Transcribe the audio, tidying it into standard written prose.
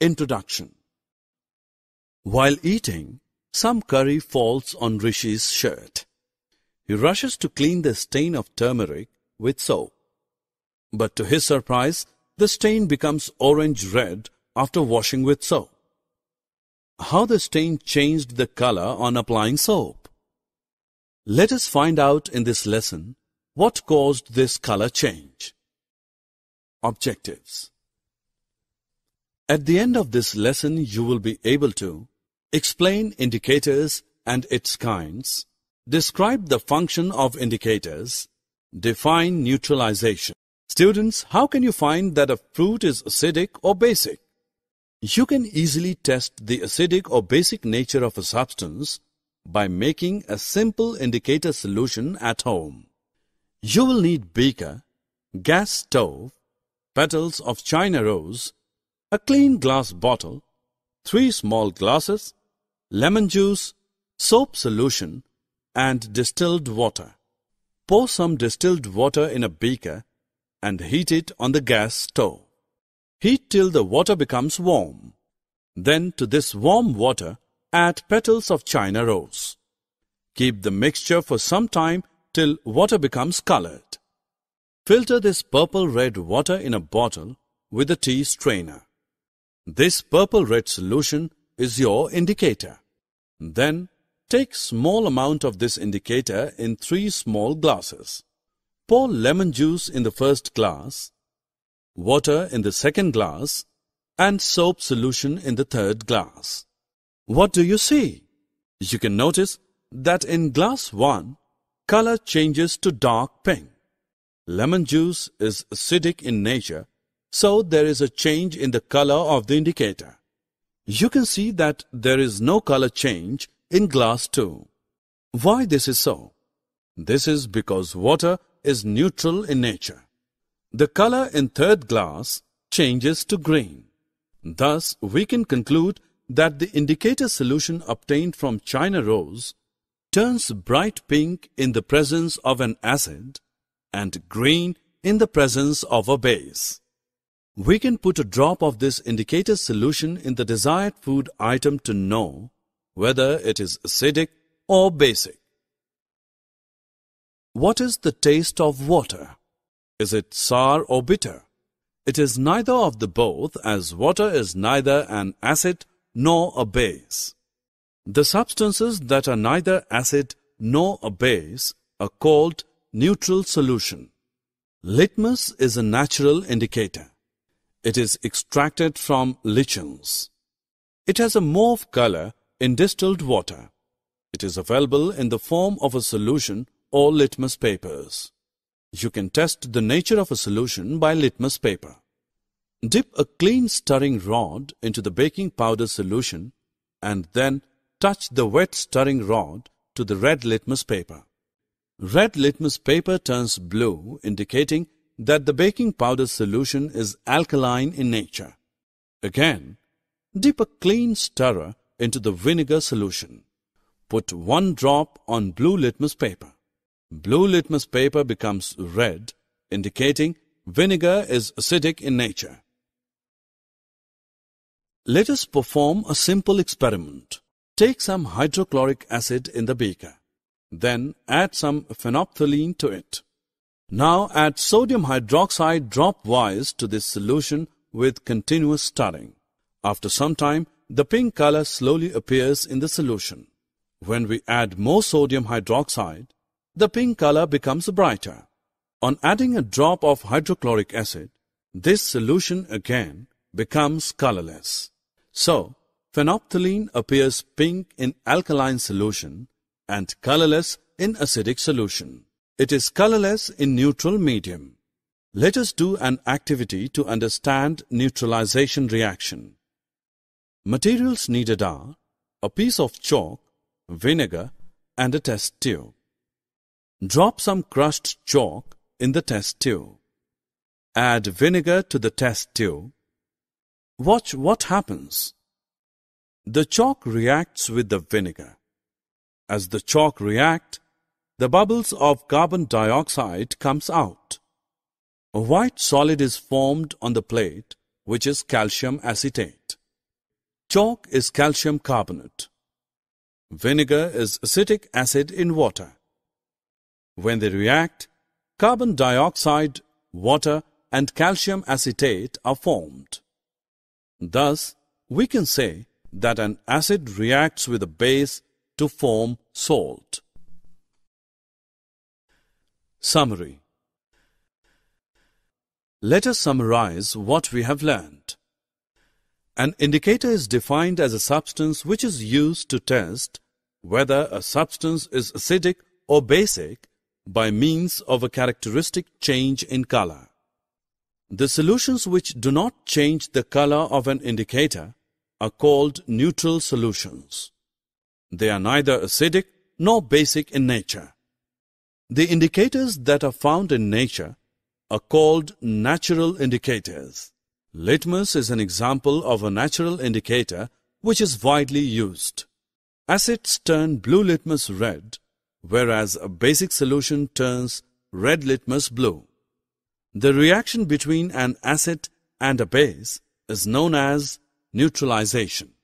Introduction. While eating, some curry falls on Rishi's shirt. He rushes to clean the stain of turmeric with soap. But to his surprise, the stain becomes orange-red after washing with soap. How the stain changed the color on applying soap? Let us find out in this lesson what caused this color change. Objectives. At the end of this lesson, you will be able to explain indicators and its kinds, describe the function of indicators, define neutralization. Students, how can you find that a fruit is acidic or basic? You can easily test the acidic or basic nature of a substance by making a simple indicator solution at home. You will need beaker, gas stove, petals of China rose, a clean glass bottle, 3 small glasses, lemon juice, soap solution, and distilled water. Pour some distilled water in a beaker and heat it on the gas stove. Heat till the water becomes warm. Then to this warm water, add petals of China rose. Keep the mixture for some time till water becomes colored. Filter this purple-red water in a bottle with a tea strainer. This purple-red solution is your indicator. Then take small amount of this indicator in 3 small glasses. Pour lemon juice in the first glass, water in the second glass, and soap solution in the third glass. What do you see? You can notice that in glass 1, color changes to dark pink. Lemon juice is acidic in nature, so there is a change in the color of the indicator. You can see that there is no color change in glass 2. Why this is so? This is because water is neutral in nature. The color in third glass changes to green. Thus, we can conclude that the indicator solution obtained from China rose turns bright pink in the presence of an acid and green in the presence of a base. We can put a drop of this indicator solution in the desired food item to know whether it is acidic or basic. What is the taste of water? Is it sour or bitter? It is neither of the both, as water is neither an acid nor a base. The substances that are neither acid nor a base are called neutral solution. Litmus is a natural indicator. It is extracted from lichens. It has a mauve color in distilled water. It is available in the form of a solution or litmus papers. You can test the nature of a solution by litmus paper. Dip a clean stirring rod into the baking powder solution and then touch the wet stirring rod to the red litmus paper. Red litmus paper turns blue, indicating that the baking powder solution is alkaline in nature. Again, dip a clean stirrer into the vinegar solution. Put 1 drop on blue litmus paper. Blue litmus paper becomes red, indicating vinegar is acidic in nature. Let us perform a simple experiment. Take some hydrochloric acid in the beaker. Then add some phenolphthalein to it. Now add sodium hydroxide drop-wise to this solution with continuous stirring. After some time, the pink color slowly appears in the solution. When we add more sodium hydroxide, the pink color becomes brighter. On adding a drop of hydrochloric acid, this solution again becomes colorless. So, phenolphthalein appears pink in alkaline solution and colorless in acidic solution. It is colorless in neutral medium. Let us do an activity to understand neutralization reaction. Materials needed are a piece of chalk, vinegar, and a test tube. Drop some crushed chalk in the test tube. Add vinegar to the test tube. Watch what happens. The chalk reacts with the vinegar. As the chalk reacts, the bubbles of carbon dioxide comes out. A white solid is formed on the plate, which is calcium acetate. Chalk is calcium carbonate. Vinegar is acetic acid in water. When they react, carbon dioxide, water, and calcium acetate are formed. Thus, we can say that an acid reacts with a base to form salt. Summary. Let us summarize what we have learned. An indicator is defined as a substance which is used to test whether a substance is acidic or basic by means of a characteristic change in color. The solutions which do not change the color of an indicator are called neutral solutions. They are neither acidic nor basic in nature. The indicators that are found in nature are called natural indicators. Litmus is an example of a natural indicator which is widely used. Acids turn blue litmus red, whereas a basic solution turns red litmus blue. The reaction between an acid and a base is known as neutralization.